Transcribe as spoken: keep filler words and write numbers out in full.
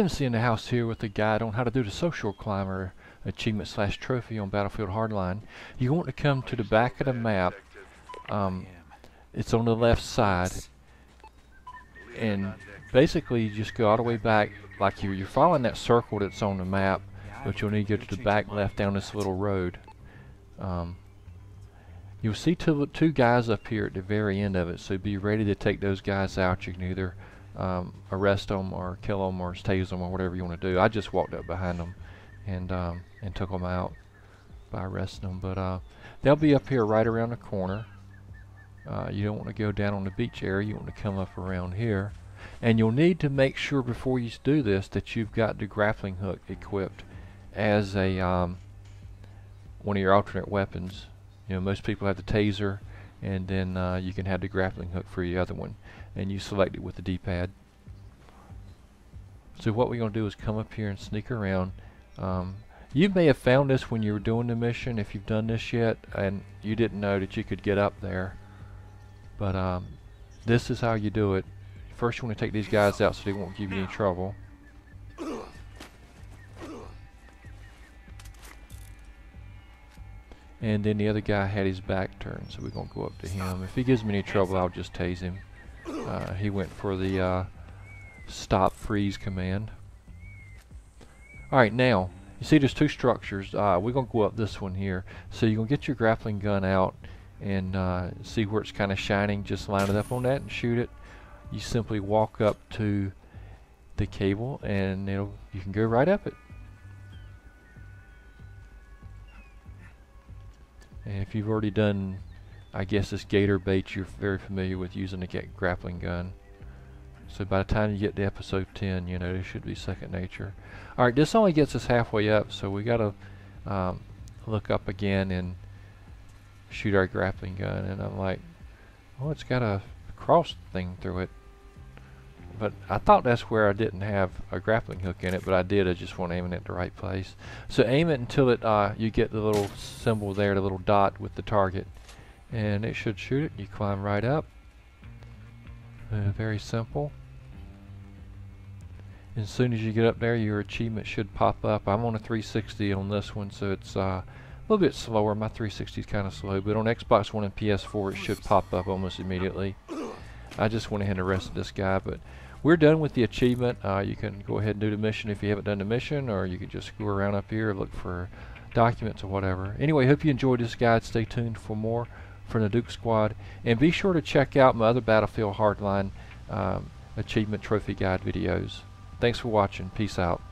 M C in the house here with a guide on how to do the social climber achievement slash trophy on Battlefield Hardline. You want to come to the back of the map. Um, it's on the left side, and basically you just go all the way back like you, you're following that circle that's on the map, but you'll need to go to the back left down this little road. Um, you'll see two, two guys up here at the very end of it, so be ready to take those guys out. You can either um, arrest them or kill them or tase them or whatever you want to do. I just walked up behind them and um, and took them out by arresting them, but uh, they'll be up here right around the corner. Uh, you don't want to go down on the beach area, you want to come up around here. And you'll need to make sure before you do this that you've got the grappling hook equipped as a um, one of your alternate weapons. You know, most people have the taser, and then uh, you can have the grappling hook for your other one, and you select it with the D-pad. So what we're going to do is come up here and sneak around. Um, you may have found this when you were doing the mission, if you've done this yet, and you didn't know that you could get up there. But um, this is how you do it. First, you want to take these guys out so they won't give you any trouble. And then the other guy had his back turned, so we're going to go up to him. If he gives me any trouble, I'll just tase him. Uh, he went for the uh, stop freeze command. Alright, now, you see there's two structures. Uh, we're going to go up this one here. So you're going to get your grappling gun out and uh, see where it's kind of shining. Just line it up on that and shoot it. You simply walk up to the cable and it'll, you can go right up it. And if you've already done, I guess, this gator bait, you're very familiar with using the grappling gun. So by the time you get to episode ten, you know, this should be second nature. Alright, this only gets us halfway up, so we gotta um, look up again and shoot our grappling gun. And I'm like, oh, it's got a cross thing through it. But I thought that's where I didn't have a grappling hook in it, but I did. I just want to aim it at the right place. So aim it until it uh, you get the little symbol there, the little dot with the target, and it should shoot it. You climb right up. Uh, very simple. And as soon as you get up there, your achievement should pop up. I'm on a three sixty on this one, so it's uh, a little bit slower. My three sixty is kind of slow, but on Xbox One and P S four, it should pop up almost immediately. I just went ahead and arrested this guy, but we're done with the achievement. Uh, you can go ahead and do the mission if you haven't done the mission, or you can just screw around up here, look for documents or whatever. Anyway, hope you enjoyed this guide. Stay tuned for more from the Dook Squad, and be sure to check out my other Battlefield Hardline um, achievement trophy guide videos. Thanks for watching. Peace out.